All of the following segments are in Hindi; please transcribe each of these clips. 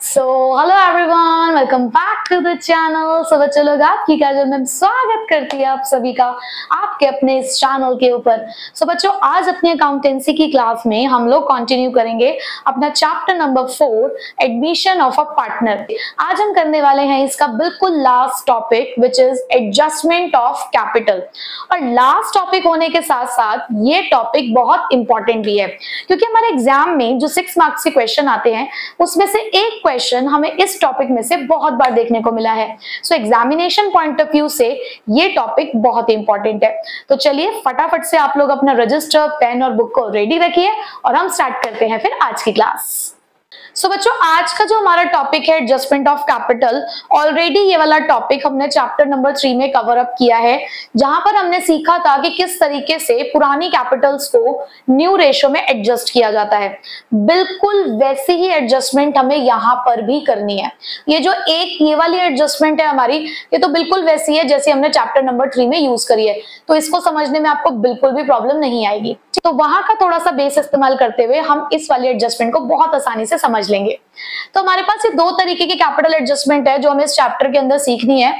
So, hello everyone, welcome back to the channel. So बच्चों लोग आपकी काजल मैम स्वागत करती है आप सभी का आपके अपने इस चैनल के ऊपर. So, बच्चों आज अपने अकाउंटेंसी की क्लास में हम लोग कंटिन्यू करेंगे अपना chapter number 4 admission of a partner. आज हम करने वाले हैं इसका बिल्कुल last topic which is adjustment of capital. और लास्ट टॉपिक होने के साथ साथ ये टॉपिक बहुत इंपॉर्टेंट भी है क्योंकि हमारे एग्जाम में जो 6 मार्क्स के क्वेश्चन आते हैं उसमें से एक क्वेश्चन हमें इस टॉपिक में से बहुत बार देखने को मिला है. So examination point of view से ये टॉपिक बहुत इंपॉर्टेंट है. तो चलिए फटाफट से आप लोग अपना रजिस्टर पेन और बुक को रेडी रखिए और हम स्टार्ट करते हैं फिर आज की क्लास. सो बच्चों आज का जो हमारा टॉपिक है एडजस्टमेंट ऑफ कैपिटल, ऑलरेडी ये वाला टॉपिक हमने चैप्टर नंबर 3 में कवर अप किया है जहां पर हमने सीखा था कि किस तरीके से पुरानी कैपिटल्स को न्यू रेशो में एडजस्ट किया जाता है. बिल्कुल वैसी ही एडजस्टमेंट हमें यहाँ पर भी करनी है. ये जो ये वाली एडजस्टमेंट है हमारी ये तो बिल्कुल वैसी है जैसे हमने चैप्टर नंबर 3 में यूज करी है, तो इसको समझने में आपको बिल्कुल भी प्रॉब्लम नहीं आएगी. तो वहां का थोड़ा सा बेस इस्तेमाल करते हुए हम इस वाली एडजस्टमेंट को बहुत आसानी से समझ लेंगे. तो हमारे पास ये 2 तरीके की कैपिटल एडजस्टमेंट है जो हमें इस चैप्टर के अंदर सीखनी है.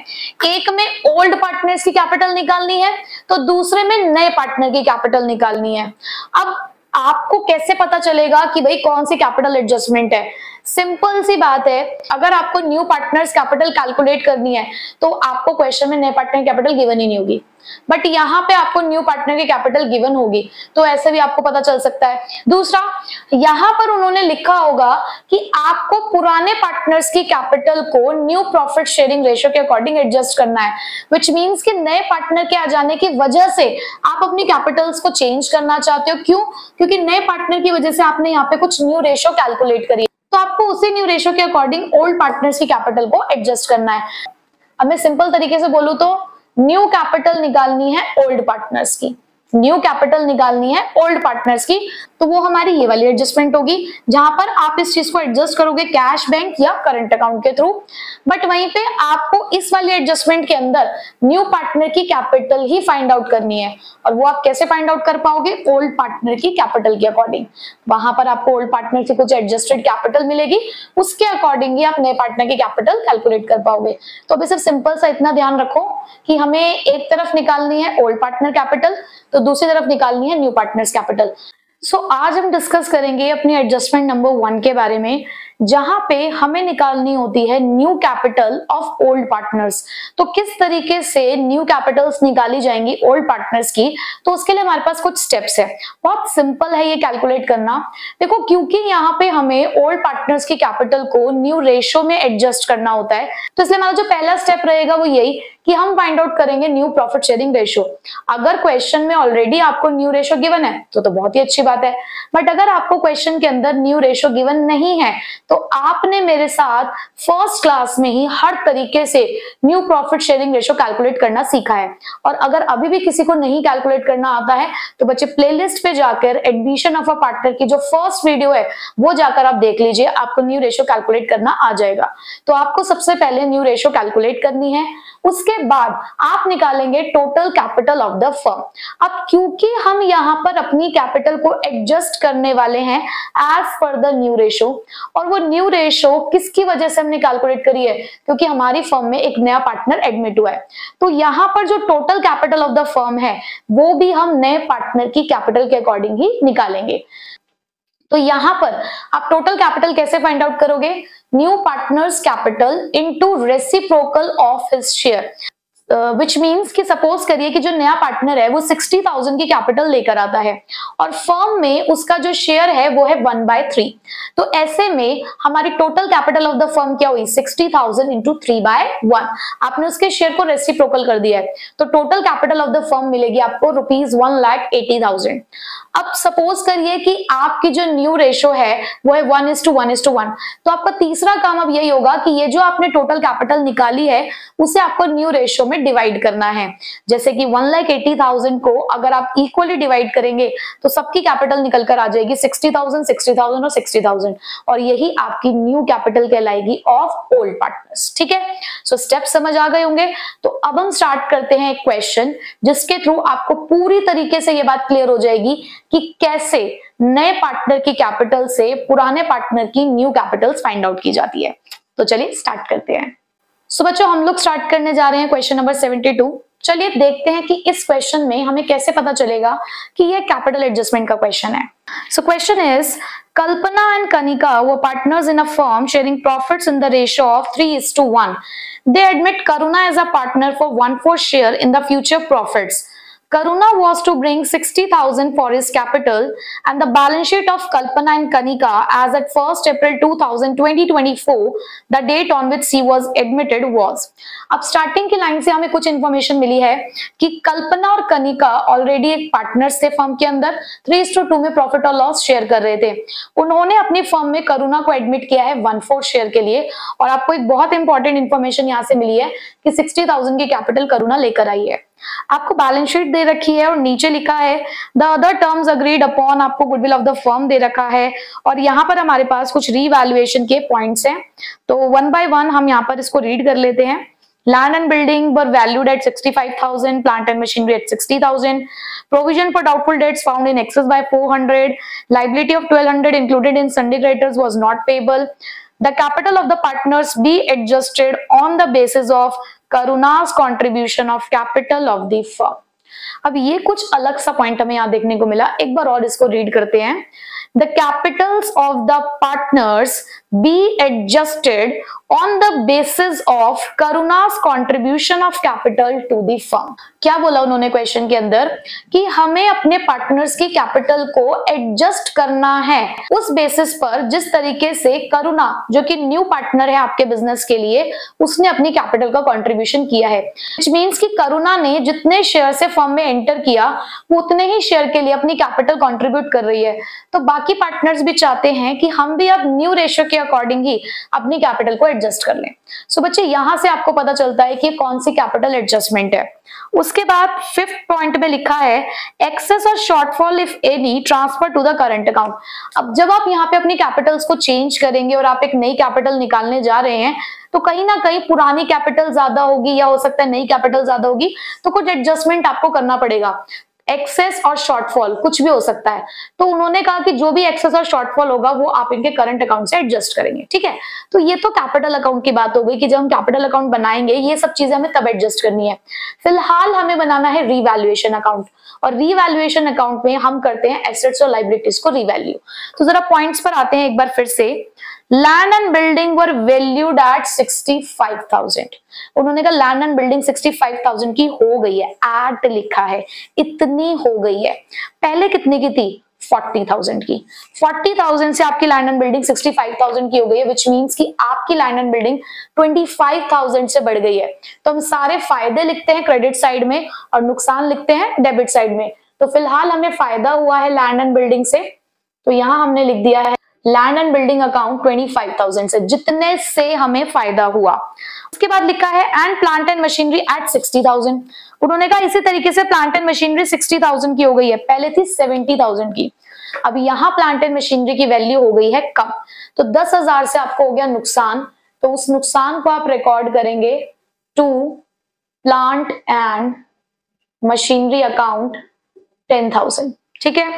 एक में ओल्ड पार्टनर्स की कैपिटल निकालनी है तो दूसरे में नए पार्टनर की कैपिटल निकालनी है. अब आपको कैसे पता चलेगा कि भाई कौन सी कैपिटल एडजस्टमेंट है? सिंपल सी बात है, अगर आपको न्यू पार्टनर्स कैपिटल कैलकुलेट करनी है तो आपको क्वेश्चन में नए पार्टनर कैपिटल गिवन ही नहीं होगी, बट यहाँ पे आपको न्यू पार्टनर की कैपिटल गिवन होगी तो ऐसे भी आपको पता चल सकता है. दूसरा, यहाँ पर उन्होंने लिखा होगा कि आपको पुराने पार्टनर्स की कैपिटल को न्यू प्रॉफिट शेयरिंग रेशियो के अकॉर्डिंग एडजस्ट करना है, व्हिच मींस कि नए पार्टनर के आ जाने की वजह से आप अपनी कैपिटल्स को चेंज करना चाहते हो. क्यों? क्योंकि नए पार्टनर की वजह से आपने यहाँ पे कुछ न्यू रेशियो कैलकुलेट करी, तो आपको उसी न्यू रेशियो के अकॉर्डिंग ओल्ड पार्टनर्स की कैपिटल को एडजस्ट करना है. अब मैं सिंपल तरीके से बोलूं तो न्यू कैपिटल निकालनी है ओल्ड पार्टनर्स की, न्यू कैपिटल निकालनी है ओल्ड पार्टनर्स की, तो वो हमारी ये वाली एडजस्टमेंट होगी जहां पर आप इस चीज को एडजस्ट करोगे कैश, बैंक या करंट अकाउंट के थ्रू. बट वहीं पे आपको इस वाली एडजस्टमेंट के अंदर न्यू पार्टनर की कैपिटल ही फाइंड आउट करनी है. और वो आप कैसे फाइंड आउट कर पाओगे? ओल्ड पार्टनर की कैपिटल के अकॉर्डिंग. वहां पर आपको ओल्ड पार्टनर की कुछ एडजस्टेड कैपिटल मिलेगी, उसके अकॉर्डिंग ही आप नए पार्टनर की कैपिटल कैलकुलेट कर पाओगे. तो अभी सिर्फ सिंपल सा इतना ध्यान रखो कि हमें एक तरफ निकालनी है ओल्ड पार्टनर कैपिटल तो दूसरी तरफ निकालनी है न्यू पार्टनर्स कैपिटल. सो आज हम डिस्कस करेंगे अपनी एडजस्टमेंट नंबर 1 के बारे में जहां पे हमें निकालनी होती है new capital of old partners. तो किस तरीके से न्यू कैपिटल्स निकाली जाएंगी ओल्ड पार्टनर्स की, तो उसके लिए हमारे पास कुछ स्टेप्स है. बहुत सिंपल है ये कैलकुलेट करना. देखो क्योंकि यहाँ पे हमें ओल्ड पार्टनर्स की कैपिटल को न्यू रेशो में एडजस्ट करना होता है तो इसलिए हमारा जो पहला स्टेप रहेगा वो यही कि हम फाइंड आउट करेंगे न्यू प्रॉफिट शेयरिंग रेशो. अगर क्वेश्चन में ऑलरेडी आपको न्यू रेशो गिवन है तो बहुत ही अच्छी बात है, बट अगर आपको क्वेश्चन के अंदर न्यू रेशो गिवन नहीं है तो आपने मेरे साथ फर्स्ट क्लास में ही हर तरीके से new profit sharing ratio calculate करना सीखा है. और अगर अभी भी किसी को नहीं कैलकुलेट करना आता है तो बच्चे प्लेलिस्ट पे जाकर एडमिशन ऑफ अ पार्टनर की जो फर्स्ट वीडियो है वो जाकर आप देख लीजिए, आपको न्यू रेशो कैलकुलेट करना आ जाएगा. तो आपको सबसे पहले न्यू रेशो कैलकुलेट करनी है, उसके बाद आप निकालेंगे total capital of the firm. अब क्योंकि हम यहाँ पर अपनी कैपिटल को एडजस्ट करने वाले हैं as per the new ratio, और वो न्यू रेशो किसकी वजह से हमने कैलकुलेट करी है? क्योंकि हमारी फर्म में एक नया पार्टनर एडमिट हुआ है तो यहाँ पर जो total capital of the firm है वो भी हम नए पार्टनर की कैपिटल के अकॉर्डिंग ही निकालेंगे. तो यहाँ पर आप टोटल कैपिटल कैसे फाइंड आउट करोगे? New partners capital into reciprocal of his share, which means कि सपोज करिए कि जो नया पार्टनर है वो 60,000 की कैपिटल लेकर आता है और फर्म में उसका जो शेयर है वो है 1/3. तो ऐसे में हमारी total capital of the firm क्या हुई? 60,000 into 3/1. आपने उसके शेयर को रेसिप्रोकल कर दिया है तो total capital of the firm मिलेगी आपको ₹1,80,000. अब सपोज करिए कि आपकी जो न्यू रेशो है वो है 1:1:1, तो आपका तीसरा काम अब यही होगा कि ये जो आपने टोटल कैपिटल निकाली है उसे आपको न्यू रेशो में डिवाइड करना है. जैसे कि 1,80,000 को अगर आप इक्वली डिवाइड करेंगे तो सबकी कैपिटल निकल कर आ जाएगी 60,000, 60,000 और 60,000, और यही आपकी न्यू कैपिटल कहलाएगी ऑफ ओल्ड पार्टनर्स. ठीक है, सो स्टेप समझ आ गए होंगे. तो अब हम स्टार्ट करते हैं एक क्वेश्चन जिसके थ्रू आपको पूरी तरीके से ये बात क्लियर हो जाएगी कि कैसे नए पार्टनर की कैपिटल से पुराने पार्टनर की न्यू कैपिटल्स फाइंड आउट की जाती है। तो चलिए स्टार्ट करते हैं। सो बच्चों हम लोग स्टार्ट करने जा रहे हैं क्वेश्चन नंबर 72। चलिए देखते हैं कि इस क्वेश्चन में हमें कैसे पता चलेगा कि यह कैपिटल एडजस्टमेंट का क्वेश्चन है। So question is, Kalpana and Kanika were partners in a firm sharing profits in the ratio of 3:1। They admit Karuna as a partner for 1/4 share in the future profits. Karuna was to bring 60,000 for his capital, and the balance sheet of Kalpana and Kanika as at 1st April 2024, the date on which she was admitted was. अब स्टार्टिंग की लाइन से हमें कुछ इन्फॉर्मेशन मिली है कि कल्पना और कनिका ऑलरेडी एक पार्टनर्स थे फर्म के अंदर, 3:2 में प्रॉफिट और लॉस शेयर कर रहे थे। उन्होंने अपनी फर्म में Karuna को एडमिट किया है 1/4 शेयर के लिए, और आपको एक बहुत इंपॉर्टेंट इन्फॉर्मेशन यहाँ से मिली है कि 60,000 की कैपिटल Karuna लेकर आई है। आपको बैलेंस शीट दे रखी है और नीचे लिखा है the other terms agreed upon, आपको गुडविल ऑफ द फर्म दे रखा है, और यहाँ पर हमारे पास कुछ रीवैल्यूएशन के पॉइंट्स हैं। तो वन बाय वन हम यहाँ पर इसको रीड कर लेते हैं। Land and building were valued at 65,000, plant and machinery at 60,000, provision for doubtful debts found in excess by 400, liability of 1,200 included in sundry creditors was not payable. The capital of the partners be adjusted on the basis of Karuna's contribution of capital of the firm. अब ये कुछ अलग सा पॉइंट हमें यहाँ देखने को मिला। एक बार और इसको रीड करते हैं। The capitals of the partners be adjusted on the basis of Karuna's contribution of capital to the firm. क्या बोला उन्होंने क्वेश्चन के अंदर कि हमें अपने पार्टनर्स की कैपिटल को एडजस्ट करना है उस बेसिस पर जिस तरीके से Karuna, जो कि न्यू पार्टनर है आपके बिजनेस के लिए, उसने अपनी कैपिटल का कंट्रीब्यूशन किया है। Which means कि Karuna ने जितने शेयर से फर्म में एंटर किया वो उतने ही शेयर के लिए अपनी कैपिटल कंट्रीब्यूट कर रही है। तो बाकी पार्टनर्स भी चाहते हैं कि हम भी अब न्यू रेशियो के अकॉर्डिंग ही अपनी कैपिटल को एडजस्ट कर लें। सो बच्चे यहां से आपको पता चलता है कि कौन सी कैपिटल एडजस्टमेंट है। उसके बाद 5th पॉइंट में लिखा है एक्सेस और shortfall if any transfer to the current account. अब जब आप यहाँ पे अपनी कैपिटल्स को चेंज करेंगे और आप एक नई कैपिटल निकालने जा रहे हैं तो कहीं ना कहीं पुरानी कैपिटल ज्यादा होगी या हो सकता है नई कैपिटल ज्यादा होगी, तो कुछ एडजस्टमेंट आपको करना पड़ेगा। एक्सेस और शॉर्टफॉल कुछ भी हो सकता है। तो उन्होंने कहा कि जो भी एक्सेस और शॉर्टफॉल होगा वो आप इनके करंट अकाउंट से एडजस्ट करेंगे। ठीक है, तो ये तो कैपिटल अकाउंट की बात हो गई कि जब हम कैपिटल अकाउंट बनाएंगे ये सब चीजें हमें तब एडजस्ट करनी है। फिलहाल हमें बनाना है रीवैल्यूएशन अकाउंट, और रीवैल्यूएशन अकाउंट में हम करते हैं एसेट्स और लायबिलिटीज को रीवैल्यू। तो जरा पॉइंट्स पर आते हैं एक बार फिर से। Land and building were valued at 65,000। उन्होंने कहा लैंड एंड बिल्डिंग 65,000 की हो गई है, एट लिखा है, इतनी हो गई है। पहले कितने की थी? 40,000 की। 40,000 से आपकी लैंड एंड बिल्डिंग 65,000 की हो गई है, which means कि आपकी लैंड एंड बिल्डिंग 25,000 से बढ़ गई है। तो हम सारे फायदे लिखते हैं क्रेडिट साइड में और नुकसान लिखते हैं डेबिट साइड में। तो फिलहाल हमें फायदा हुआ है लैंड एंड बिल्डिंग से, तो यहाँ हमने लिख दिया है लैंड एंड बिल्डिंग अकाउंट 25,000 से, जितने से हमें फायदा हुआ। उसके बाद लिखा है and plant and machinery at 60,000। उन्होंने कहा इसी तरीके से प्लांट एंड मशीनरी 60,000 की हो गई है, पहले थी 70,000 की। अब यहाँ प्लांट एंड मशीनरी की वैल्यू हो गई है कम, तो 10,000 से आपको हो गया नुकसान। तो उस नुकसान को आप रिकॉर्ड करेंगे to plant and machinery account 10,000। ठीक है,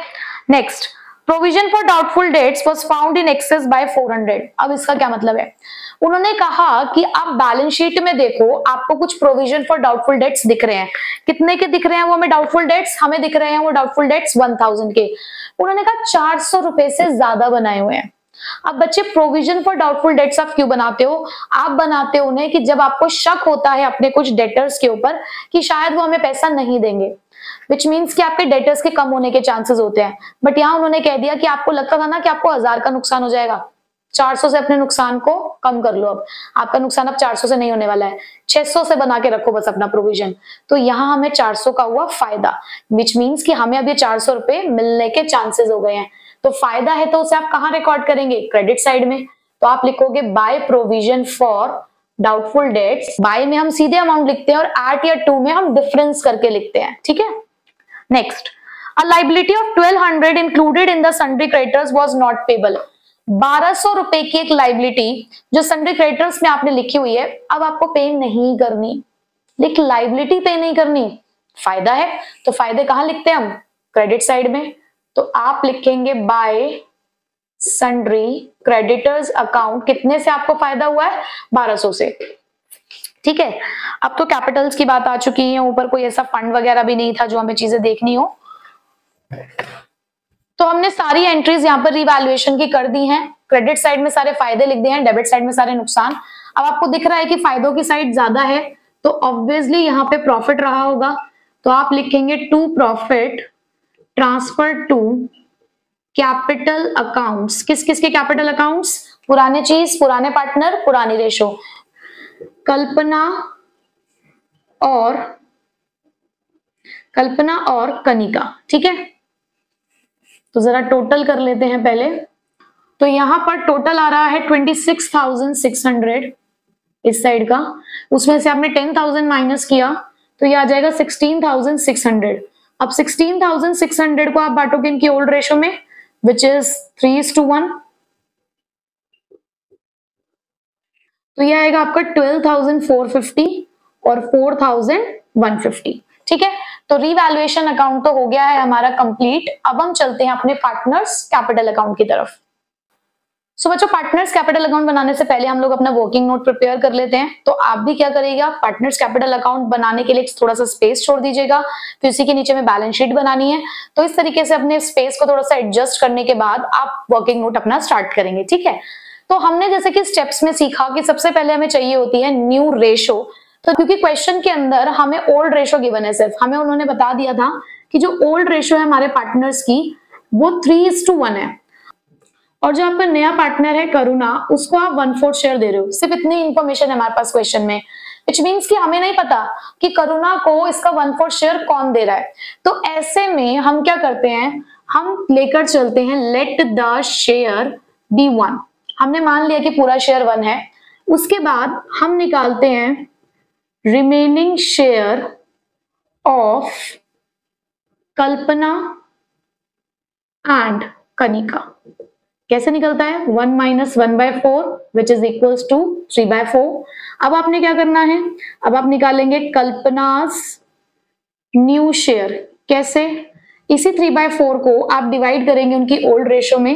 next provision for doubtful debts was found in excess by 400। अब इसका क्या मतलब है? उन्होंने कहा कि आप बैलेंस शीट में देखो आपको कुछ प्रोविजन फॉर डाउटफुल डेट्स दिख रहे हैं। कितने के दिख रहे हैं वो हमें डाउटफुल डेट्स? हमें दिख रहे हैं वो डाउटफुल डेट्स 1,000 के। उन्होंने कहा 400 रुपए से ज्यादा बनाए हुए हैं। अब बच्चे प्रोविजन फॉर डाउटफुल डेट्स आप क्यों बनाते हो? आप बनाते हो उन्हें कि जब आपको शक होता है अपने कुछ डेटर्स के ऊपर कि शायद वो हमें पैसा नहीं देंगे, which means कि आपके डेटर्स के कम होने के चांसेस होते हैं। बट यहाँ उन्होंने कह दिया कि आपको लगता था ना कि आपको 1,000 का नुकसान हो जाएगा, 400 से अपने नुकसान को कम कर लो। अब आपका नुकसान अब 400 से नहीं होने वाला है, 600 से बना के रखो बस अपना प्रोविजन। तो यहाँ हमें 400 का हुआ फायदा, which means कि हमें अब ये 400 रुपए मिलने के चांसेस हो गए हैं। तो फायदा है तो उसे आप कहाँ रिकॉर्ड करेंगे? क्रेडिट साइड में। तो आप लिखोगे by provision for doubtful debts. By में हम सीधे अमाउंट लिखते हैं और एट या टू में हम डिफरेंस करके लिखते हैं। ठीक है, next a liability of 1,200 included in the sundry creditors was not payable. 1,200 रुपए की एक लायबिलिटी जो सन्ड्री क्रेडिटर्स में आपने लिखी हुई है अब आपको पे नहीं करनी। लिख लायबिलिटी पे नहीं करनी, फायदा है तो फायदे कहाँ लिखते हैं हम? क्रेडिट साइड में। तो आप लिखेंगे बाय सन्ड्री क्रेडिटर्स अकाउंट। कितने से आपको फायदा हुआ है? 1200 से। ठीक है, अब तो कैपिटल्स की बात आ चुकी है, ऊपर कोई ऐसा फंड वगैरह भी नहीं था जो हमें चीजें देखनी हो। तो हमने सारी एंट्रीज यहाँ पर रिवैल्यूएशन की कर दी हैं। क्रेडिट साइड में सारे फायदे लिख दिए हैं, डेबिट साइड में सारे नुकसान। अब आपको दिख रहा है कि फायदों की साइड ज्यादा है तो ऑब्वियसली यहाँ पे प्रॉफिट रहा होगा, तो आप लिखेंगे to profit transfer to capital accounts. किस किस के कैपिटल अकाउंट्स? पुराने चीज, पुराने पार्टनर, पुरानी रेशो। कल्पना और कनिका। ठीक है, तो जरा टोटल कर लेते हैं पहले। तो यहां पर टोटल आ रहा है 26,600 इस साइड का, उसमें से आपने 10,000 माइनस किया तो ये आ जाएगा 16,600। अब 16,600 को आप बांटोगे इनकी ओल्ड रेशो में विच इज 3:1, तो ये आएगा आपका 12,450 और 4,150। ठीक है, तो रिवैल्यूएशन अकाउंट तो हो गया है हमारा कंप्लीट। अब हम चलते हैं अपने पार्टनर्स कैपिटल अकाउंट की तरफ। सो बच्चों, पार्टनर्स कैपिटल अकाउंट बनाने से पहले हम लोग अपना वर्किंग नोट प्रिपेयर कर लेते हैं। तो आप भी क्या करिएगा, पार्टनर्स कैपिटल अकाउंट बनाने के लिए थोड़ा सा स्पेस छोड़ दीजिएगा, फिर उसी के नीचे में बैलेंस शीट बनानी है। तो इस तरीके से अपने स्पेस को थोड़ा सा एडजस्ट करने के बाद आप वर्किंग नोट अपना स्टार्ट करेंगे। ठीक है, तो हमने जैसे कि स्टेप्स में सीखा कि सबसे पहले हमें चाहिए होती है न्यू रेशो। तो क्योंकि क्वेश्चन के अंदर हमें ओल्ड रेशो गिवन है, सिर्फ हमें उन्होंने बता दिया था कि जो ओल्ड रेशो है हमारे पार्टनर्स की वो 3:1 है, और जो आपका नया पार्टनर है करुणा उसको आप 1/4 शेयर दे रहे हो। सिर्फ इतनी इंफॉर्मेशन हमारे पास क्वेश्चन में, विच मीन्स कि हमें नहीं पता कि करुणा को इसका 1/4 शेयर कौन दे रहा है। तो ऐसे में हम क्या करते हैं, हम लेकर चलते हैं लेट द शेयर बी 1। हमने मान लिया कि पूरा शेयर 1 है, उसके बाद हम निकालते हैं remaining share of Kalpana and Kanika. कैसे निकलता है? 1 - 1/4 विच इज इक्वल्स टू 3/4। अब आपने क्या करना है, अब आप निकालेंगे कल्पनास न्यू शेयर। कैसे? इसी 3/4 को आप डिवाइड करेंगे उनकी ओल्ड रेशो में,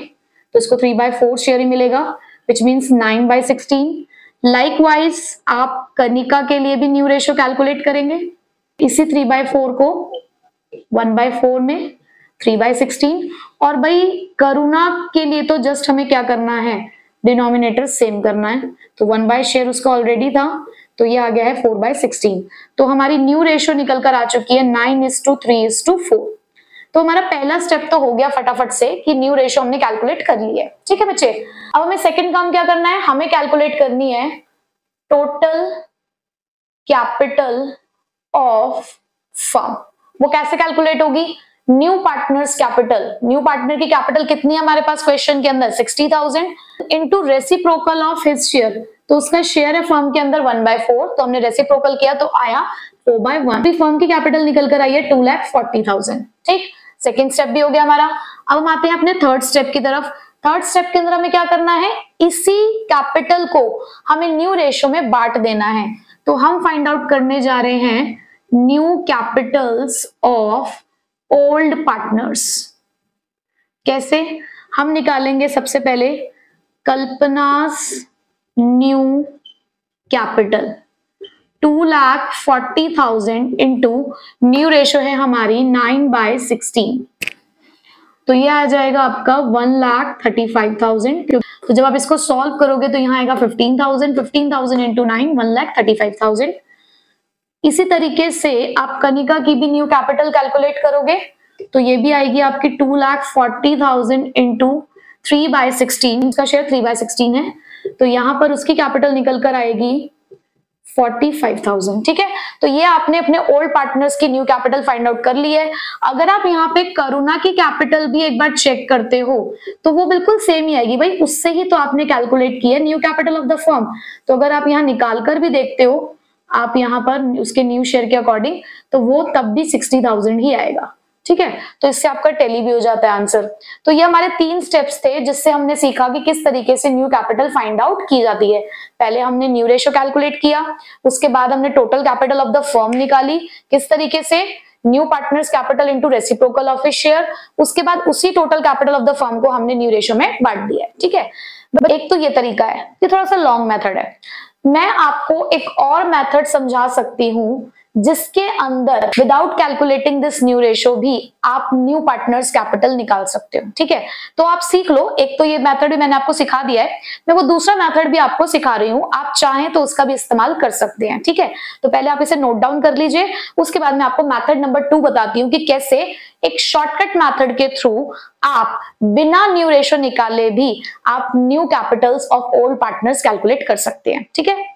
तो इसको 3/4 शेयर ही मिलेगा विच मीन्स 9/16। लाइकवाइज आप कनिका के लिए भी न्यू रेशो कैलकुलेट करेंगे, इसी 3/4 को 1/4 में 3/16, और भाई करुणा के लिए तो जस्ट हमें क्या करना है, डिनोमिनेटर सेम करना है। तो 1/शेयर उसका ऑलरेडी था, तो ये आ गया है 4/16। तो हमारी न्यू रेशो निकल कर आ चुकी है 9:3:4। तो हमारा पहला स्टेप तो हो गया फटाफट से कि न्यू रेशो हमने कैलकुलेट कर ली है। ठीक है बच्चे, अब हमें सेकंड काम क्या करना है, हमें कैलकुलेट करनी है टोटल कैपिटल ऑफ फर्म। वो कैसे कैलकुलेट होगी? New partners capital. New partner की कैपिटल कितनी हमारे पास क्वेश्चन के अंदर 60,000 into reciprocal of his share. तो उसका शेयर है फर्म के अंदर 1/4, तो हमने रेसिप्रोकल किया तो आया 4/1। फर्म की कैपिटल निकल कर आई है 2,40,000। ठीक, सेकेंड स्टेप भी हो गया हमारा। अब हम आते हैं अपने थर्ड स्टेप की तरफ। थर्ड स्टेप के अंदर हमें क्या करना है, इसी कैपिटल को हमें न्यू रेशो में बांट देना है। तो हम फाइंड आउट करने जा रहे हैं new capitals of old partners. कैसे? हम निकालेंगे सबसे पहले Kalpana's new capital 2,40,000 into new ratio है हमारी 9/16, तो ये आ जाएगा आपका 1,35,000। तो जब आप इसको सॉल्व करोगे तो यहाँ आएगा 15,000, 15,000 इंटू 9 1,35,000। इसी तरीके से आप कनिका की भी न्यू कैपिटल कैलकुलेट करोगे तो ये भी आएगी आपकी 2,40,000 इंटू 3/16। उसका शेयर 3/16 है, तो यहाँ पर उसकी कैपिटल निकल कर आएगी 45,000। ठीक है, तो ये आपने अपने ओल्ड पार्टनर्स की न्यू कैपिटल फाइंड आउट कर ली है। अगर आप यहाँ पे करुणा की कैपिटल भी एक बार चेक करते हो तो वो बिल्कुल सेम ही आएगी, भाई उससे ही तो आपने कैलकुलेट किया new capital of the firm. तो अगर आप यहाँ निकाल कर भी देखते हो, आप यहाँ पर उसके न्यू शेयर के अकॉर्डिंग, तो वो तब भी 60,000 ही आएगा। ठीक है, तो इससे आपका टैली भी हो जाता है आंसर। तो ये हमारे 3 स्टेप्स थे जिससे हमने सीखा कि किस तरीके से न्यू कैपिटल फाइंड आउट की जाती है। पहले हमने न्यू रेशो कैलकुलेट किया, उसके बाद हमने total capital of the firm निकाली किस तरीके से, new partners capital into reciprocal of a share, उसके बाद उसी total capital of the firm को हमने न्यू रेशियो में बांट दिया है। ठीक है, एक तो ये तरीका है, ये थोड़ा सा लॉन्ग मेथड है। मैं आपको एक और मेथड समझा सकती हूँ जिसके अंदर without calculating this new ratio भी आप न्यू पार्टनर्स कैपिटल निकाल सकते हो। ठीक है, तो आप सीख लो। एक तो ये मेथड भी मैंने आपको सिखा दिया है, मैं वो दूसरा मेथड भी आपको सिखा रही हूँ, आप चाहें तो उसका भी इस्तेमाल कर सकते हैं। ठीक है, तो पहले आप इसे नोट डाउन कर लीजिए, उसके बाद मैं आपको मेथड नंबर 2 बताती हूँ कि कैसे एक शॉर्टकट मेथड के थ्रू आप बिना न्यू रेशियो निकाले भी आप new capitals of old partners calculate कर सकते हैं। ठीक है,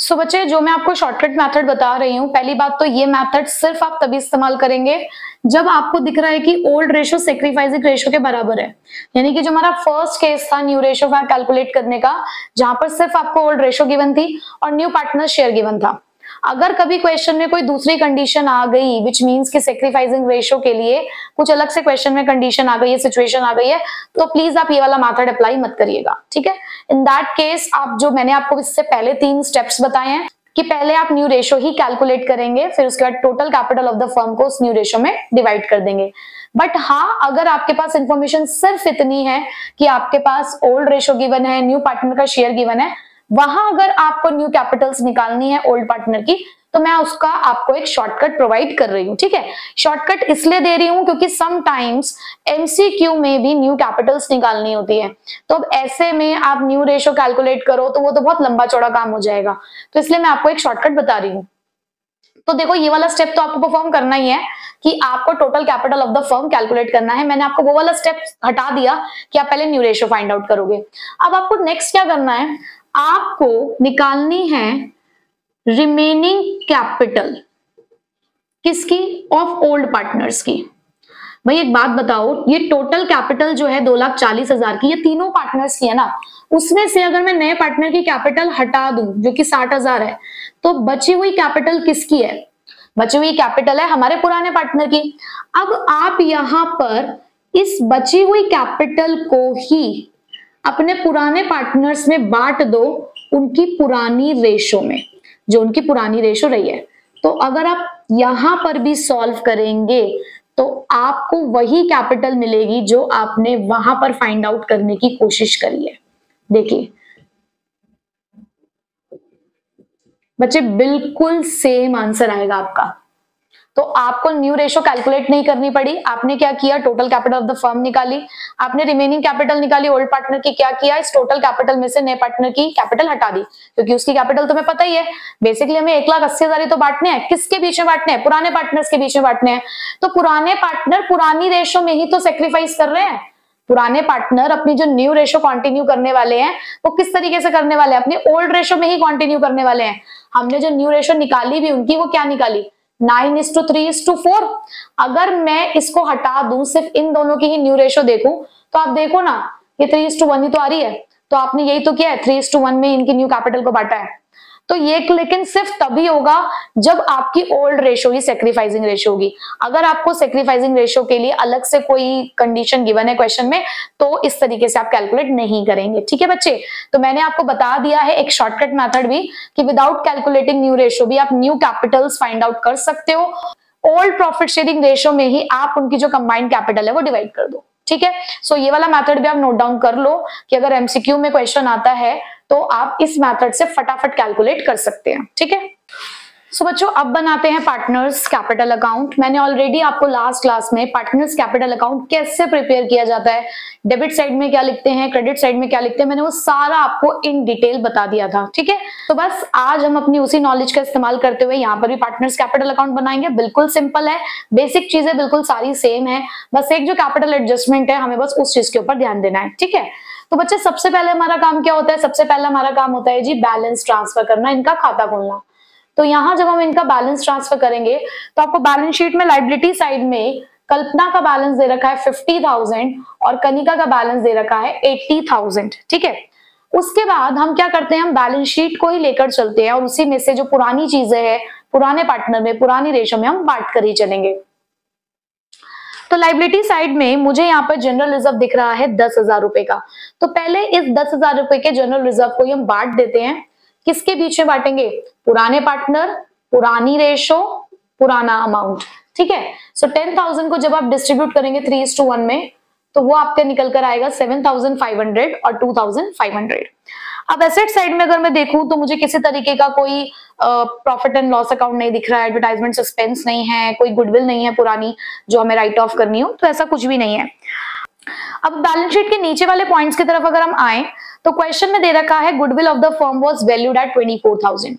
सो बच्चे जो मैं आपको शॉर्टकट मेथड बता रही हूँ, पहली बात तो ये मेथड सिर्फ आप तभी इस्तेमाल करेंगे जब आपको दिख रहा है कि ओल्ड रेशियो सैक्रिफाइसिंग रेशियो के बराबर है, यानी कि जो हमारा फर्स्ट केस था न्यू रेशियो का कैलकुलेट करने का, जहां पर सिर्फ आपको ओल्ड रेशियो गिवन थी और न्यू पार्टनर शेयर गिवन था। अगर कभी क्वेश्चन में कोई दूसरी कंडीशन आ गई, विच मीन्स कि सैक्रिफाइसिंग रेशियो के लिए कुछ अलग से क्वेश्चन में कंडीशन आ गई है, सिचुएशन आ गई है, तो प्लीज आप ये वाला मेथड अप्लाई मत करिएगा। ठीक है, इन दैट केस आप जो मैंने आपको इससे पहले 3 स्टेप्स बताए हैं कि पहले आप न्यू रेशियो ही कैलकुलेट करेंगे, फिर उसके बाद total capital of the firm को उस न्यू रेशियो में डिवाइड कर देंगे। बट हाँ, अगर आपके पास इंफॉर्मेशन सिर्फ इतनी है कि आपके पास ओल्ड रेशियो गिवन है, न्यू पार्टनर का शेयर गिवन है, वहां अगर आपको न्यू कैपिटल्स निकालनी है ओल्ड पार्टनर की, तो मैं उसका आपको एक शॉर्टकट प्रोवाइड कर रही हूँ। ठीक है, शॉर्टकट इसलिए दे रही हूँ क्योंकि समटाइम्स एमसीक्यू में भी न्यू कैपिटल्स निकालनी होती है, तो अब ऐसे में आप न्यू रेशियो कैलकुलेट करो तो वो तो बहुत लंबा चौड़ा काम हो जाएगा, तो इसलिए मैं आपको एक शॉर्टकट बता रही हूँ। तो देखो, ये वाला स्टेप तो आपको परफॉर्म करना ही है कि आपको total capital of the firm calculate करना है। मैंने आपको वो वाला स्टेप हटा दिया कि आप पहले न्यू रेशियो फाइंड आउट करोगे। अब आपको नेक्स्ट क्या करना है, आपको निकालनी है रिमेनिंग कैपिटल किसकी, ऑफ ओल्ड पार्टनर्स की। भाई एक बात बताओ, ये टोटल कैपिटल जो है 2,40,000 की, ये तीनों पार्टनर्स की है ना, उसमें से अगर मैं नए पार्टनर की कैपिटल हटा दूं जो कि 60,000 है, तो बची हुई कैपिटल किसकी है, बची हुई कैपिटल है हमारे पुराने पार्टनर की। अब आप यहाँ पर इस बची हुई कैपिटल को ही अपने पुराने पार्टनर्स में बांट दो उनकी पुरानी रेशो में, जो उनकी पुरानी रेशो रही है। तो अगर आप यहां पर भी सॉल्व करेंगे तो आपको वही कैपिटल मिलेगी जो आपने वहां पर फाइंड आउट करने की कोशिश करी है। देखिए बच्चे, बिल्कुल सेम आंसर आएगा आपका। तो आपको न्यू रेशियो कैलकुलेट नहीं करनी पड़ी, आपने क्या किया, total capital of the firm निकाली, आपने रिमेनिंग कैपिटल निकाली ओल्ड पार्टनर की। क्या किया, इस टोटल कैपिटल में से नए पार्टनर की कैपिटल हटा दी, क्योंकि उसकी कैपिटल तुम्हें पता ही है। बेसिकली हमें 1,80,000 ही तो बांटने हैं, किसके बीच में बांटने हैं, पुराने पार्टनर्स के बीच में बांटने हैं। तो पुराने पार्टनर पुरानी रेशियो में ही तो सेक्रीफाइस कर रहे हैं, पुराने पार्टनर अपनी जो न्यू रेशियो कंटिन्यू करने वाले हैं वो किस तरीके से करने वाले हैं, अपने ओल्ड रेशियो में ही कंटिन्यू करने वाले हैं। हमने जो न्यू रेशियो निकाली भी उनकी, वो क्या निकाली, 9:3:4। अगर मैं इसको हटा दूं, सिर्फ इन दोनों की ही न्यू रेशियो देखूं, तो आप देखो ना, ये 3:1 ही तो आ रही है। तो आपने यही तो किया है, 3:1 में इनकी न्यू कैपिटल को बांटा है। तो ये लेकिन सिर्फ तभी होगा जब आपकी ओल्ड रेशियो ही सैक्रिफाइसिंग रेशियो होगी। अगर आपको सैक्रिफाइसिंग रेशियो के लिए अलग से कोई कंडीशन गिवन है क्वेश्चन में, तो इस तरीके से आप कैलकुलेट नहीं करेंगे। ठीक है बच्चे, तो मैंने आपको बता दिया है एक शॉर्टकट मेथड भी कि विदाउट कैलकुलेटिंग न्यू रेशियो भी आप न्यू कैपिटल्स फाइंड आउट कर सकते हो। ओल्ड प्रॉफिट शेयरिंग रेशियो में ही आप उनकी जो कंबाइंड कैपिटल है वो डिवाइड कर दो। ठीक है, सो ये वाला मेथड भी आप नोट डाउन कर लो कि अगर एमसीक्यू में क्वेश्चन आता है तो आप इस मेथड से फटाफट कैलकुलेट कर सकते हैं। ठीक है, सो बच्चों अब बनाते हैं पार्टनर्स कैपिटल अकाउंट। मैंने ऑलरेडी आपको लास्ट क्लास में पार्टनर्स कैपिटल अकाउंट कैसे प्रिपेयर किया जाता है, डेबिट साइड में क्या लिखते हैं, क्रेडिट साइड में क्या लिखते हैं, मैंने वो सारा आपको इन डिटेल बता दिया था। ठीक है, तो बस आज हम अपनी उसी नॉलेज का इस्तेमाल करते हुए यहाँ पर भी पार्टनर्स कैपिटल अकाउंट बनाएंगे। बिल्कुल सिंपल है, बेसिक चीजें बिल्कुल सारी सेम है, बस एक जो कैपिटल एडजस्टमेंट है हमें बस उस चीज के ऊपर ध्यान देना है। ठीक है, तो बच्चे सबसे पहले हमारा काम क्या होता है, सबसे पहला हमारा काम होता है जी बैलेंस ट्रांसफर करना, इनका खाता खोलना। तो यहाँ जब हम इनका बैलेंस ट्रांसफर करेंगे तो आपको बैलेंस शीट में लायबिलिटी साइड में कल्पना का बैलेंस दे रखा है 50,000 और कनिका का बैलेंस दे रखा है 80,000। ठीक है, उसके बाद हम क्या करते हैं, हम बैलेंस शीट को ही लेकर चलते हैं और उसी में से जो पुरानी चीजें हैं पुराने पार्टनर में पुरानी रेशियो में हम बांट कर ही चलेंगे। तो लायबिलिटी साइड में मुझे यहाँ पर जनरल रिजर्व दिख रहा है 10,000 रुपए का। तो पहले इस 10,000 रुपए के जनरल रिजर्व को ही हम बांट देते हैं, किसके बीच में बांटेंगे, पुराने पार्टनर पुरानी रेशो पुराना अमाउंट, ठीक है। सो 10,000 को जब आप डिस्ट्रीब्यूट करेंगे 3:1 में, तो वो आपके निकल कर आएगा 7,500 और 2,500। अब एसेट साइड में अगर मैं देखूं तो मुझे किसी तरीके का कोई प्रॉफिट एंड लॉस अकाउंट नहीं दिख रहा है, एडवर्टाइजमेंट सस्पेंस नहीं है, कोई गुडविल नहीं है पुरानी जो हमें राइट ऑफ करनी हो, तो ऐसा कुछ भी नहीं है। अब बैलेंस शीट के नीचे वाले पॉइंट्स की तरफ अगर हम आए तो क्वेश्चन में दे रखा है goodwill of the firm was valued at 24,000।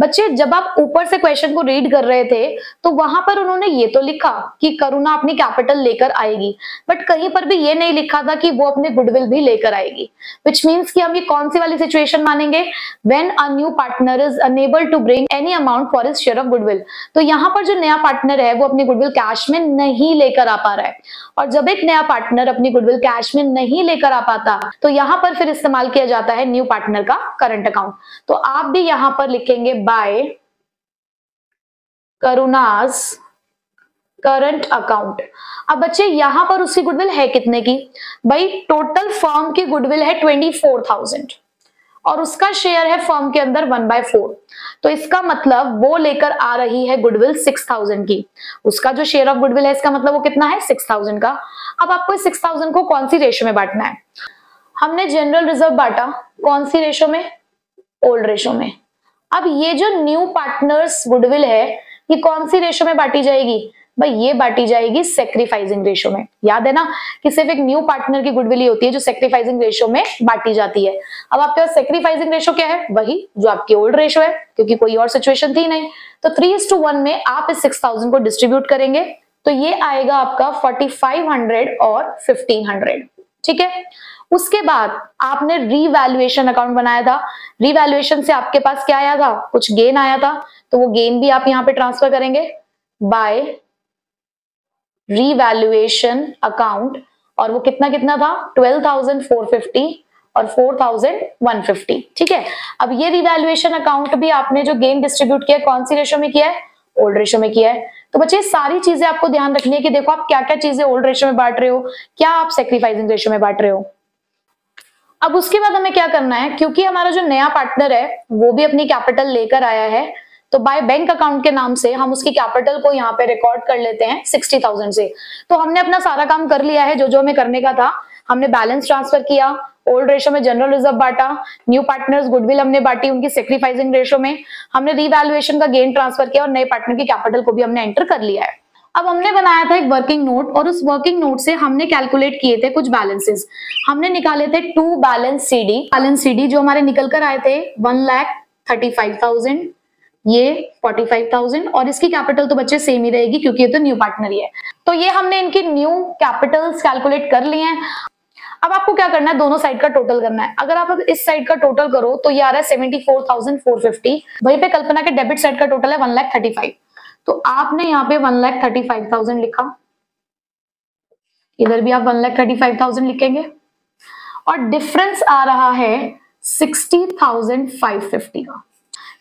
बच्चे जब आप ऊपर से क्वेश्चन को रीड कर रहे थे तो वहां पर उन्होंने ये तो लिखा कि करुणा अपनी कैपिटल लेकर आएगी, बट कहीं पर भी ये नहीं लिखा था कि वो अपने गुडविल भी लेकर आएगी। विच मीन्स कि हम ये कौन सी वाली सिचुएशन मानेंगे, when a new partner is unable to bring any amount for his share of goodwill. तो यहाँ पर जो नया पार्टनर है वो अपनी गुडविल कैश में नहीं लेकर आ पा रहा है, और जब एक नया पार्टनर अपनी गुडविल कैश में नहीं लेकर आ पाता तो यहाँ पर फिर इस्तेमाल किया जाता है न्यू पार्टनर का करंट अकाउंट। तो आप भी यहां पर लिखेंगे बाय करुणास करंट अकाउंट। अब बच्चे यहां पर उसकी गुडविल है कितने की, भाई टोटल फर्म की गुडविल है 24,000 और उसका शेयर है फर्म के अंदर 1/4, तो इसका मतलब वो लेकर आ रही है गुडविल 6,000 की। उसका जो शेयर ऑफ गुडविल है इसका मतलब वो कितना है 6,000 का। अब आपको 6,000 को कौन सी रेशो में बांटना है, हमने जनरल रिजर्व बांटा कौन सी रेशो में, ओल्ड रेशो में। अब ये जो न्यू पार्टनर्स गुडविल है ये कौन सी रेशो में बांटी जाएगी, भाई ये बांटी जाएगी सैक्रिफाइसिंग रेशो में। याद है ना कि सिर्फ एक न्यू पार्टनर की गुडविल ही होती है जो सैक्रिफाइसिंग रेशो में बांटी जाती है। अब आपके पास सैक्रिफाइसिंग रेशो क्या है, वही जो आपकी ओल्ड रेशो है, क्योंकि कोई और सिचुएशन थी नहीं। तो 3:1 में आप इस 6,000 को डिस्ट्रीब्यूट करेंगे तो ये आएगा आपका 4,500 और 1,500, ठीक है। उसके बाद आपने रीवैल्यूएशन अकाउंट बनाया था, रीवैल्यूएशन से आपके पास क्या आया था, कुछ गेन आया था, तो वो गेन भी आप यहाँ पे ट्रांसफर करेंगे बाय रीवैल्यूएशन अकाउंट। और वो कितना कितना था 12,450 और 4,150, ठीक है। अब ये रीवैल्यूएशन अकाउंट भी आपने जो गेन डिस्ट्रीब्यूट किया कौन सी रेशो में किया है, ओल्ड रेशो में किया है। तो बच्चे सारी चीजें आपको ध्यान रखनी है कि देखो आप क्या क्या चीजें ओल्ड रेशो में बांट रहे हो, क्या आप सैक्रिफाइसिंग रेशो में बांट रहे हो। अब उसके बाद हमें क्या करना है, क्योंकि हमारा जो नया पार्टनर है वो भी अपनी कैपिटल लेकर आया है, तो बाय बैंक अकाउंट के नाम से हम उसकी कैपिटल को यहाँ पे रिकॉर्ड कर लेते हैं 60,000 से। तो हमने अपना सारा काम कर लिया है जो जो हमें करने का था। हमने बैलेंस ट्रांसफर किया, ओल्ड रेशो में जनरल रिजर्व बांटा, न्यू पार्टनर्स गुडविल हमने बांटी उनकी सैक्रिफाइसिंग रेशो में, हमने रीवैल्यूएशन का गेन ट्रांसफर किया और नए पार्टनर की कैपिटल को भी हमने एंटर कर लिया है। अब हमने बनाया था एक वर्किंग नोट और उस वर्किंग नोट से हमने कैलकुलेट किए थे कुछ बैलेंसेस। हमने निकाले थे 2 बैलेंस सीडी जो हमारे निकल कर आए थे 1,35,000, ये 45,000, और इसकी कैपिटल तो बच्चे सेम ही रहेगी क्योंकि ये तो न्यू पार्टनर ही है। तो ये हमने इनकी न्यू कैपिटल्स कैलकुलेट कर लिए हैं। अब आपको क्या करना है, दोनों साइड का टोटल करना है। अगर आप इस साइड का टोटल करो तो ये आ रहा है 74,450, वहीं पे कल्पना के डेबिट साइड का टोटल है 1,35,000, तो आपने यहाँ पे 1,35,000 लिखा, इधर भी आप 1,35,000 लिखेंगे, और डिफरेंस आ रहा है 60,550 का।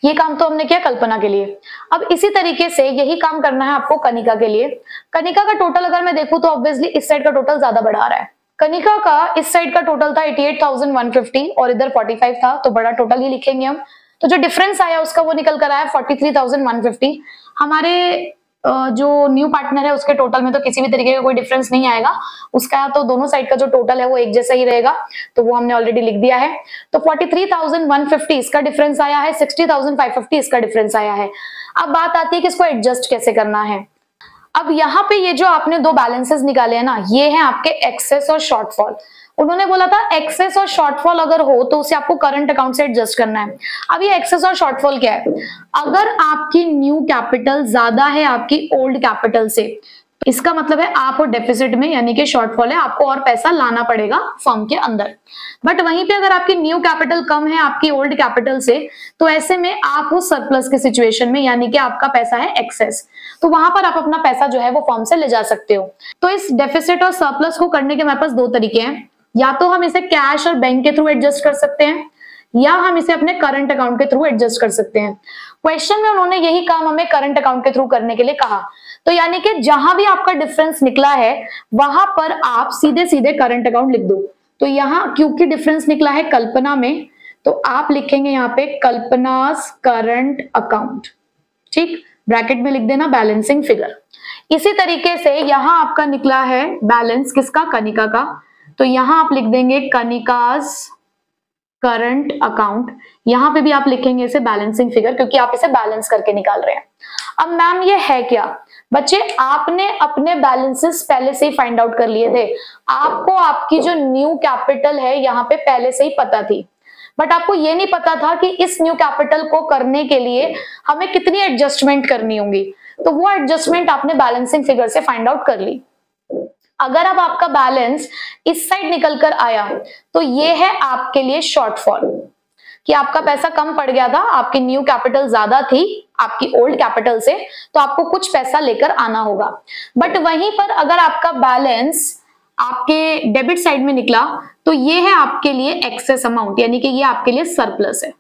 ये काम तो हमने किया कल्पना के लिए। अब इसी तरीके से यही काम करना है आपको कनिका के लिए। कनिका का टोटल अगर मैं देखूं तो ऑब्वियसली इस साइड का टोटल ज्यादा बढ़ा रहा है। कनिका का इस साइड का टोटल था 88,150 और इधर 45 था, तो बड़ा टोटल ही लिखेंगे हम। तो जो डिफरेंस आया उसका वो निकल कर आया 43,150। हमारे जो न्यू पार्टनर है उसके टोटल में तो किसी भी तरीके का कोई डिफरेंस नहीं आएगा, उसका तो दोनों साइड का जो टोटल है वो एक जैसा ही रहेगा, तो वो हमने ऑलरेडी लिख दिया है। तो 43,150 इसका डिफरेंस आया है, 60,550 इसका डिफरेंस आया है। अब बात आती है कि इसको एडजस्ट कैसे करना है। अब यहाँ पे ये जो आपने 2 बैलेंसेस निकाले हैं ना, ये हैं आपके एक्सेस और शॉर्टफॉल। उन्होंने बोला था एक्सेस और शॉर्टफॉल अगर हो तो उसे आपको करंट अकाउंट से एडजस्ट करना है। अब ये एक्सेस और शॉर्टफॉल क्या है, अगर आपकी न्यू कैपिटल ज्यादा है आपकी ओल्ड कैपिटल से, इसका मतलब है आप डेफिसिट में, यानी कि शॉर्टफॉल है, आपको और पैसा लाना पड़ेगा फर्म के अंदर। बट वहीं पे अगर आपकी न्यू कैपिटल कम है आपकी ओल्ड कैपिटल से, तो ऐसे में आप उस सरप्लस की सिचुएशन में, यानी कि आपका पैसा है एक्सेस, तो वहां पर आप अपना पैसा जो है वो फर्म से ले जा सकते हो। तो इस डेफिसिट और सरप्लस को करने के हमारे पास 2 तरीके हैं, या तो हम इसे कैश और बैंक के थ्रू एडजस्ट कर सकते हैं, या हम इसे अपने करंट अकाउंट के थ्रू एडजस्ट कर सकते हैं। क्वेश्चन में उन्होंने यही काम हमें करंट अकाउंट के थ्रू करने के लिए कहा। तो यानी कि जहां भी आपका डिफरेंस निकला है वहां पर आप सीधे सीधे करंट अकाउंट लिख दो। तो यहाँ क्योंकि डिफरेंस निकला है कल्पना में, तो आप लिखेंगे यहाँ पे कल्पनास करंट अकाउंट, ठीक। ब्रैकेट में लिख देना बैलेंसिंग फिगर। इसी तरीके से यहाँ आपका निकला है बैलेंस किसका, कनिका का, तो यहाँ आप लिख देंगे कनिकाज करंट अकाउंट। यहाँ पे भी आप लिखेंगे इसे बैलेंसिंग फिगर क्योंकि आप इसे बैलेंस करके निकाल रहे हैं। अब मैम ये है क्या, बच्चे आपने अपने बैलेंसेस पहले से ही फाइंड आउट कर लिए थे, आपको आपकी जो न्यू कैपिटल है यहाँ पे पहले से ही पता थी, बट आपको ये नहीं पता था कि इस न्यू कैपिटल को करने के लिए हमें कितनी एडजस्टमेंट करनी होगी, तो वो एडजस्टमेंट आपने बैलेंसिंग फिगर से फाइंड आउट कर ली। अगर अब आपका बैलेंस इस साइड निकल कर आया तो ये है आपके लिए शॉर्टफॉल कि आपका पैसा कम पड़ गया था, आपकी न्यू कैपिटल ज्यादा थी आपकी ओल्ड कैपिटल से, तो आपको कुछ पैसा लेकर आना होगा। बट वहीं पर अगर आपका बैलेंस आपके डेबिट साइड में निकला तो ये है आपके लिए एक्सेस अमाउंट, यानी कि ये आपके लिए सरप्लस है,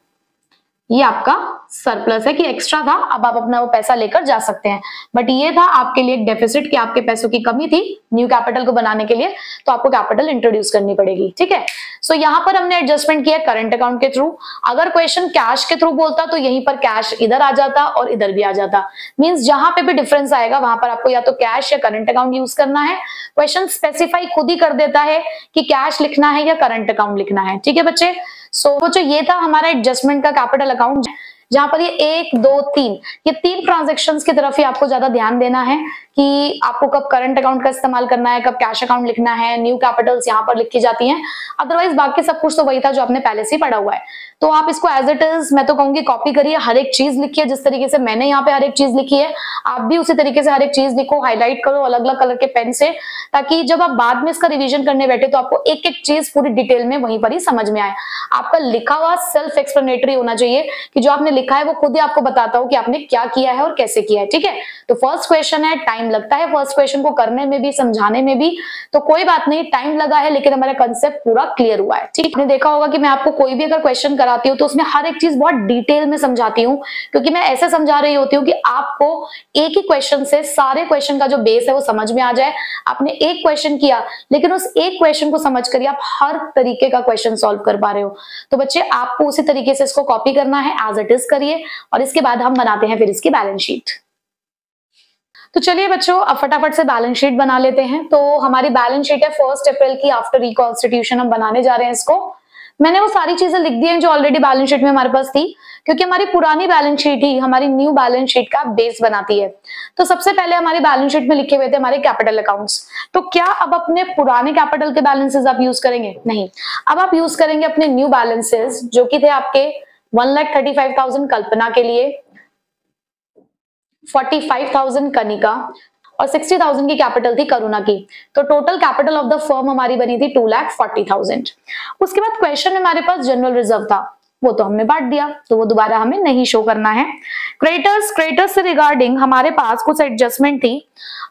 ये आपका सरप्लस है कि एक्स्ट्रा था, अब आप अपना वो पैसा लेकर जा सकते हैं। बट ये था आपके लिए एक डेफिसिट कि आपके पैसों की कमी थी न्यू कैपिटल को बनाने के लिए, तो आपको कैपिटल इंट्रोड्यूस करनी पड़ेगी। ठीक है, सो यहाँ पर हमने एडजस्टमेंट किया करंट अकाउंट के थ्रू। अगर क्वेश्चन कैश के थ्रू बोलता तो यहीं पर कैश इधर आ जाता और इधर भी आ जाता, मीन्स जहां पे भी डिफरेंस आएगा वहां पर आपको या तो कैश या करंट अकाउंट यूज करना है। क्वेश्चन स्पेसिफाई खुद ही कर देता है कि कैश लिखना है या करंट अकाउंट लिखना है। ठीक है बच्चे, सो बच्चों ये था हमारा एडजस्टमेंट का कैपिटल अकाउंट, जहां पर ये 1, 2, 3 ये 3 ट्रांजेक्शन्स की तरफ ही आपको ज्यादा ध्यान देना है कि आपको कब करंट अकाउंट का इस्तेमाल करना है, कब कैश अकाउंट लिखना है, न्यू कैपिटल्स यहाँ पर लिखी जाती हैं। अदरवाइज बाकी सब कुछ तो वही था जो आपने पहले से ही पढ़ा हुआ है, तो आप इसको एज इट इज मैं तो कहूंगी कॉपी करिए, हर एक चीज लिखिए, जिस तरीके से मैंने यहाँ पे हर एक चीज लिखी है आप भी उसी तरीके से हर एक चीज लिखो, हाईलाइट करो अलग अलग कलर के पेन से, ताकि जब आप बाद में इसका रिविजन करने बैठे तो आपको एक एक चीज पूरी डिटेल में वहीं पर ही समझ में आए। आपका लिखा हुआ सेल्फ एक्सप्लेनेटरी होना चाहिए कि जो आपने लिखा है वो खुद ही आपको बताता हो कि आपने क्या किया है और कैसे किया है। ठीक है, तो फर्स्ट क्वेश्चन है, टाइम लगता है फर्स्ट क्वेश्चन को करने में भी समझाने में भी, तो कोई बात नहीं टाइम लगा है लेकिन हमारा कंसेप्ट पूरा क्लियर हुआ है। ठीक है, आपने देखा होगा कि मैं आपको कोई भी अगर क्वेश्चन कराती हूँ तो उसमें हर एक चीज बहुत डिटेल में समझाती हूँ, क्योंकि मैं ऐसे समझा रही होती हूँ कि आपको एक ही क्वेश्चन से सारे क्वेश्चन का जो बेस है वो समझ में आ जाए। आपने एक क्वेश्चन किया लेकिन उस एक क्वेश्चन को समझ कर आप हर तरीके का क्वेश्चन सॉल्व कर पा रहे हो। तो बच्चे आपको उसी तरीके से इसको कॉपी करना है, एज इट इज करिए, और इसके बाद हम बनाते हैं फिर इसकी बैलेंस शीट। तो चलिए बच्चों अब फटाफट से बैलेंस शीट बना लेते हैं। तो हमारी बैलेंस शीट है 1 अप्रैल की, आफ्टर रिकॉन्स्टिट्यूशन हम बनाने जा रहे हैं इसको। मैंने वो सारी चीजें लिख दी हैं जो ऑलरेडी बैलेंस शीट में हमारे पास थी, क्योंकि हमारी पुरानी बैलेंस शीट ही हमारी न्यू बैलेंस शीट का बेस बनाती है। तो सबसे पहले हमारे बैलेंस शीट में लिखे हुए थे हमारे कैपिटल अकाउंट्स, तो क्या अब अपने पुराने कैपिटल के बैलेंसेस आप यूज करेंगे? नहीं, अब आप यूज करेंगे अपने न्यू बैलेंसेस जो कि थे आपके 1,35,000 कल्पना के लिए, 45,000 कनिका और 60,000 की कैपिटल थी करुणा की। तो total capital of the firm हमारी बनी थी 2,40,000। उसके बाद क्वेश्चन में हमारे पास जनरल रिजर्व था, वो तो हमने बांट दिया तो वो दोबारा हमें नहीं शो करना है। क्रेडिटर्स से रिगार्डिंग हमारे पास कुछ एडजस्टमेंट थी।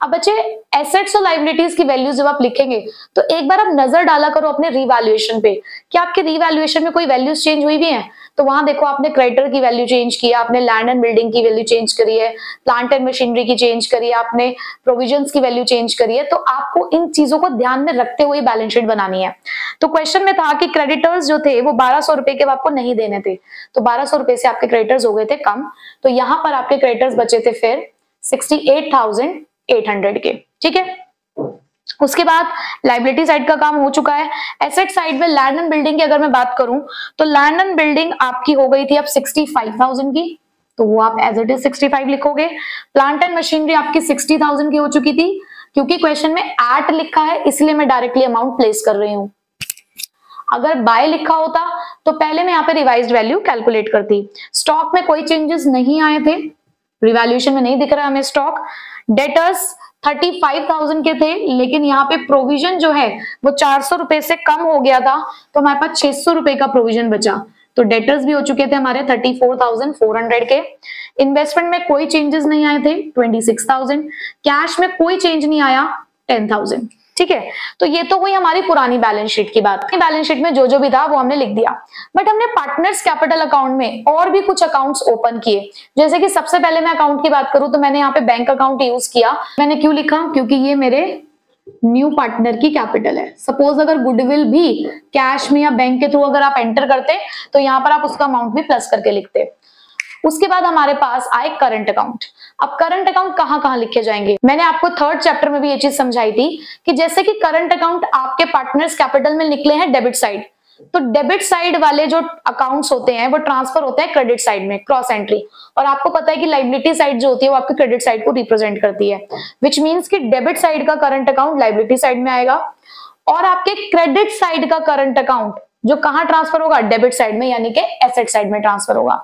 अब बच्चे एसेट्स और लायबिलिटीज की वैल्यू जब आप लिखेंगे तो एक बार आप नजर डाला करो अपने रीवैल्यूएशन पे कि आपके रीवैल्यूएशन में कोई वैल्यूज चेंज हुई भी है। तो वहां देखो आपने क्रेडिटर की वैल्यू चेंज किया, आपने लैंड एंड बिल्डिंग की वैल्यू चेंज करी है, प्लांट एंड मशीनरी की चेंज करी है, आपने प्रोविजंस की वैल्यू चेंज करी है। तो आपको इन चीजों को ध्यान में रखते हुए बैलेंस शीट बनानी है। तो क्वेश्चन में था कि क्रेडिटर्स जो थे वो 1,200 रुपए के आपको नहीं देने थे, तो 1,200 रुपए से आपके क्रेडिटर्स हो गए थे कम। तो यहाँ पर आपके क्रेडिटर्स बचे थे फिर 68,800 के। ठीक है, उसके बाद लायबिलिटी साइड का काम हो चुका है। एसेट साइड में लैंड एंड बिल्डिंग की अगर मैं बात करूं तो लैंड एंड बिल्डिंग आपकी हो गई थी अब 65,000 की, तो वो आप एज इट इज 65 लिखोगे। प्लांट एंड मशीनरी आपकी 60,000 की हो चुकी थी, क्योंकि क्वेश्चन में एट लिखा है इसलिए मैं डायरेक्टली अमाउंट प्लेस कर रही हूँ। अगर बाय लिखा होता तो पहले मैं यहाँ पे रिवाइज्ड वैल्यू कैलकुलेट करती। स्टॉक में कोई चेंजेस नहीं आए थे, रिवैल्यूएशन में नहीं दिख रहा हमें स्टॉक। डेटर्स 35,000 के थे, लेकिन यहाँ पे प्रोविजन जो है वो 400 रुपए से कम हो गया था, तो हमारे पास 600 रुपए का प्रोविजन बचा। तो डेटर्स भी हो चुके थे हमारे 34,400 के। इन्वेस्टमेंट में कोई चेंजेस नहीं आए थे 26,000। कैश में कोई चेंज नहीं आया 10,000। ठीक है, तो ये तो हुई हमारी पुरानी बैलेंस शीट की बात। बैलेंस शीट में जो जो भी था वो हमने लिख दिया, बट हमने पार्टनर्स कैपिटल अकाउंट में और भी कुछ अकाउंट्स ओपन किए। जैसे कि सबसे पहले मैं अकाउंट की बात करूं तो मैंने यहाँ पे बैंक अकाउंट यूज किया। मैंने क्यों लिखा? क्योंकि ये मेरे न्यू पार्टनर की कैपिटल है। सपोज अगर गुडविल भी कैश में या बैंक के थ्रू अगर आप एंटर करते तो यहाँ पर आप उसका अमाउंट भी प्लस करके लिखते। उसके बाद हमारे पास आए करंट अकाउंट। अब करंट अकाउंट कहां कहां लिखे जाएंगे, मैंने आपको थर्ड चैप्टर में भी ये चीज समझाई थी कि जैसे कि करंट अकाउंट आपके पार्टनर्स कैपिटल में निकले हैं डेबिट साइड, तो डेबिट साइड वाले जो अकाउंट्स होते हैं वो ट्रांसफर होते हैं क्रेडिट साइड में क्रॉस एंट्री, और आपको पता है कि लायबिलिटी साइड जो होती है वो आपके क्रेडिट साइड को रिप्रेजेंट करती है, विच मींस कि डेबिट साइड का करंट अकाउंट लायबिलिटी साइड में आएगा और आपके क्रेडिट साइड का करंट अकाउंट जो कहां ट्रांसफर होगा, डेबिट साइड में, यानी कि एसेट साइड में ट्रांसफर होगा।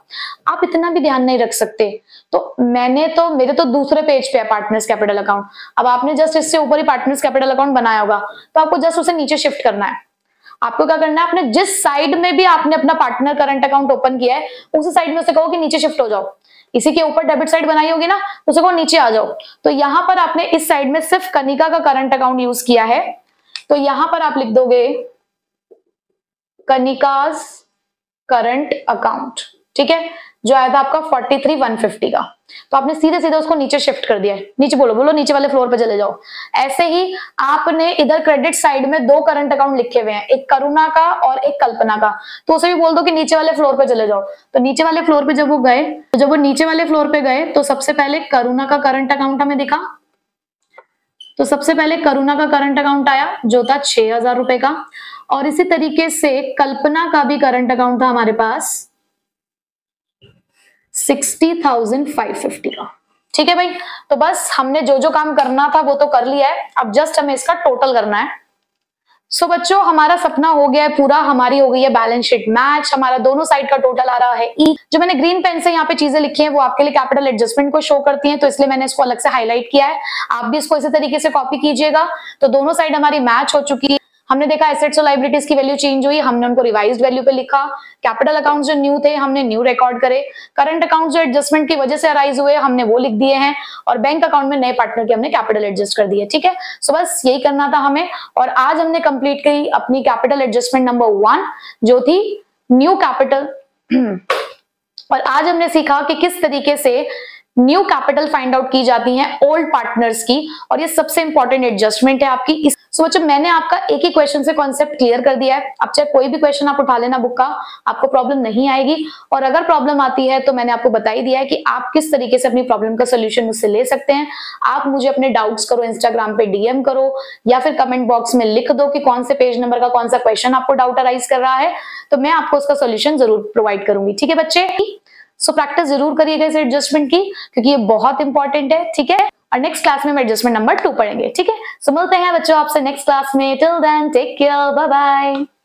आप इतना भी ध्यान नहीं रख सकते, तो मैंने तो मेरे तो दूसरे पेज पे है पार्टनर्स कैपिटल अकाउंट। अब आपने जस्ट इससे ऊपर ही पार्टनर्स कैपिटल अकाउंट बनाया होगा, तो आपको जस्ट उसे नीचे शिफ्ट करना है। आपको क्या करना है, आपने जिस साइड में भी आपने अपना पार्टनर करंट अकाउंट ओपन किया है उसी साइड में उसे कहो कि नीचे शिफ्ट हो जाओ। इसी के ऊपर डेबिट साइड बनाई होगी ना, उसे कहो नीचे आ जाओ। तो यहाँ पर आपने इस साइड में सिर्फ कनिका का करंट अकाउंट यूज किया है, तो यहां पर आप लिख दोगे कनिकाज करंट अकाउंट, ठीक है, जो आया था आपका 43,150 का। तो आपने सीधे सीधे उसको नीचे शिफ्ट कर दिया है, नीचे बोलो नीचे वाले फ्लोर पर चले जाओ। ऐसे ही आपने इधर क्रेडिट साइड में दो करंट अकाउंट लिखे हुए हैं, एक करुणा का और एक कल्पना का, तो उसे भी बोल दो कि नीचे वाले फ्लोर पर चले जाओ। तो नीचे वाले फ्लोर पे जब वो नीचे वाले फ्लोर पे गए तो सबसे पहले करुणा का करंट अकाउंट हमें दिखा, तो सबसे पहले करुणा का करंट अकाउंट आया जो था 6,000 रुपए का, और इसी तरीके से कल्पना का भी करंट अकाउंट था हमारे पास 60,550 का। ठीक है भाई, तो बस हमने जो जो काम करना था वो तो कर लिया है, अब जस्ट हमें इसका टोटल करना है। सो बच्चों हमारा सपना हो गया है पूरा, हमारी हो गई है बैलेंस शीट मैच, हमारा दोनों साइड का टोटल आ रहा है ई। जो मैंने ग्रीन पेन से यहाँ पे चीजें लिखी हैं वो आपके लिए कैपिटल एडजस्टमेंट को शो करती हैं, तो इसलिए मैंने इसको अलग से हाईलाइट किया है, आप भी इसको इसी तरीके से कॉपी कीजिएगा। तो दोनों साइड हमारी मैच हो चुकी है, हमने देखा एसेट्स और लायबिलिटीज की वैल्यू चेंज हुई, हमने उनको रिवाइज्ड वैल्यू पे लिखा, कैपिटल अकाउंट्स जो न्यू थे हमने न्यू रिकॉर्ड करे, करंट अकाउंट्स जो एडजस्टमेंट की वजह से अराइज हुए हमने वो लिख दिए हैं, और बैंक अकाउंट में नए पार्टनर के हमने कैपिटल एडजस्ट कर दिए। ठीक है, सो बस यही करना था हमें, और आज हमने कंप्लीट की अपनी कैपिटल एडजस्टमेंट नंबर 1 जो थी न्यू कैपिटल, और आज हमने सीखा कि किस तरीके से न्यू कैपिटल फाइंड आउट की जाती है ओल्ड पार्टनर्स की, और ये सबसे इंपॉर्टेंट एडजस्टमेंट है आपकी। सो बच्चों मैंने आपका एक ही क्वेश्चन से कॉन्सेप्ट क्लियर कर दिया है, अब चाहे कोई भी क्वेश्चन आप उठा लेना बुक का, आपको प्रॉब्लम नहीं आएगी, और अगर प्रॉब्लम आती है तो मैंने आपको बता ही दिया है कि आप किस तरीके से अपनी प्रॉब्लम का सोल्यूशन मुझसे ले सकते हैं। आप मुझे अपने डाउट्स करो, इंस्टाग्राम पे डीएम करो, या फिर कमेंट बॉक्स में लिख दो कि कौन से पेज नंबर का कौन सा क्वेश्चन आपको डाउट अराइज कर रहा है, तो मैं आपको उसका सोल्यूशन जरूर प्रोवाइड करूंगी। ठीक है बच्चे, सो प्रैक्टिस जरूर करिएगा इस एडजस्टमेंट की, क्योंकि ये बहुत इंपॉर्टेंट है। ठीक है, और नेक्स्ट क्लास में हम एडजस्टमेंट नंबर 2 पढ़ेंगे। ठीक है, सो मिलते हैं बच्चों आपसे नेक्स्ट क्लास में, till then take care, bye bye.